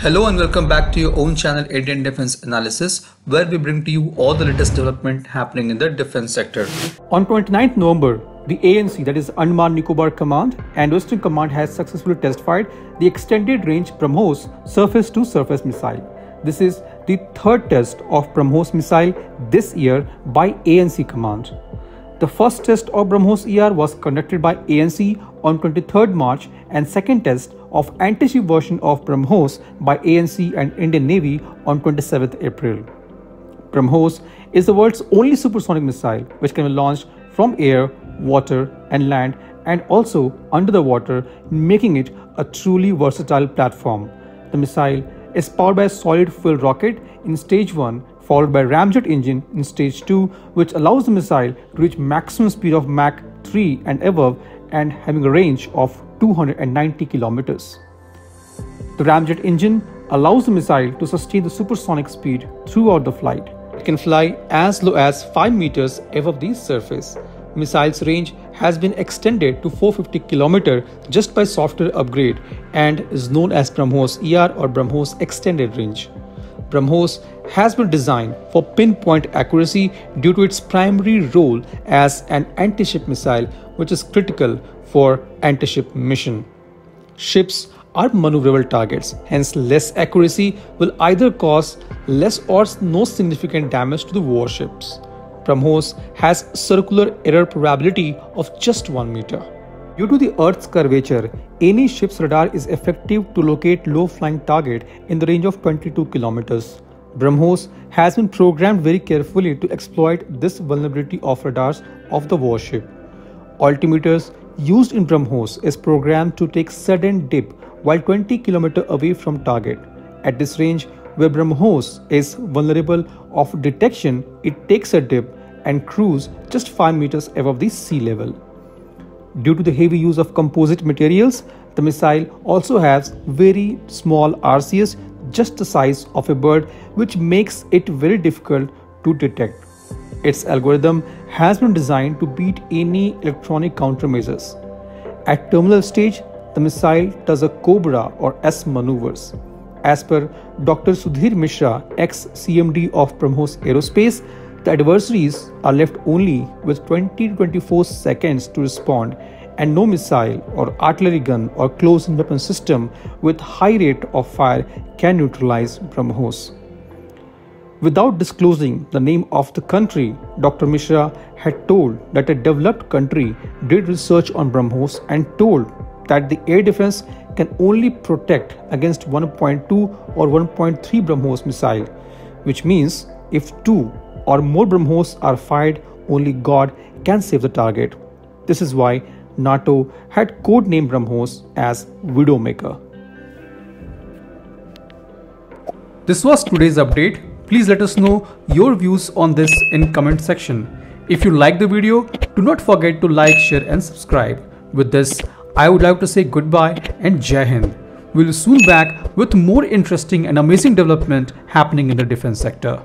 Hello and welcome back to your own channel Indian Defense Analysis, where we bring to you all the latest development happening in the defense sector. On 29th November, the ANC, that is Andaman and Nicobar Command and Western Command, has successfully test fired the extended range BrahMos surface-to-surface missile. This is the third test of BrahMos missile this year by ANC Command. The first test of BrahMos-ER was conducted by ANC on 23rd March and second test of anti-ship version of BrahMos by ANC and Indian Navy on 27th April. BrahMos is the world's only supersonic missile which can be launched from air, water and land, and also under the water, making it a truly versatile platform. The missile is powered by a solid fuel rocket in stage 1 followed by Ramjet engine in stage 2, which allows the missile to reach maximum speed of Mach 3 and above and having a range of 290 kilometers. The Ramjet engine allows the missile to sustain the supersonic speed throughout the flight. It can fly as low as 5 meters above the surface. Missile's range has been extended to 450 km just by software upgrade and is known as BrahMos-ER or BrahMos Extended Range. BrahMos has been designed for pinpoint accuracy due to its primary role as an anti-ship missile, which is critical for anti-ship mission. Ships are maneuverable targets, hence less accuracy will either cause less or no significant damage to the warships. BrahMos has circular error probability of just 1 meter. Due to the Earth's curvature, any ship's radar is effective to locate low-flying target in the range of 22 kilometers. BrahMos has been programmed very carefully to exploit this vulnerability of radars of the warship. Altimeters used in BrahMos is programmed to take sudden dip while 20 km away from target. At this range, where BrahMos is vulnerable of detection, it takes a dip and cruises just 5 meters above the sea level. Due to the heavy use of composite materials, the missile also has very small RCS, just the size of a bird, which makes it very difficult to detect. Its algorithm has been designed to beat any electronic countermeasures. At terminal stage, the missile does a Cobra or S maneuvers. As per Dr. Sudhir Mishra, ex-CMD of BrahMos Aerospace, the adversaries are left only with 20 to 24 seconds to respond, and no missile or artillery gun or close-in weapon system with high rate of fire can neutralize BrahMos. Without disclosing the name of the country, Dr. Mishra had told that a developed country did research on BrahMos and told that the air defense can only protect against 1.2 or 1.3 BrahMos missile, which means if 2 or more BrahMos are fired, only God can save the target. This is why NATO had codenamed BrahMos as Widowmaker. This was today's update. Please let us know your views on this in comment section. If you like the video, do not forget to like, share and subscribe. With this, I would like to say goodbye and Jai Hind. We'll soon back with more interesting and amazing development happening in the defense sector.